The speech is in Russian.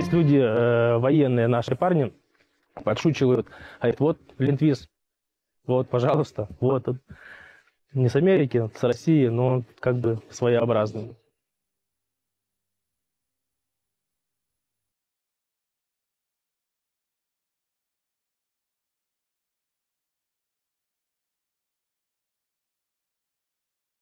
здесь люди, военные наши парни, подшучивают. Говорят, вот лендлиз, вот, пожалуйста, вот. Не с Америки, с России, но как бы своеобразный.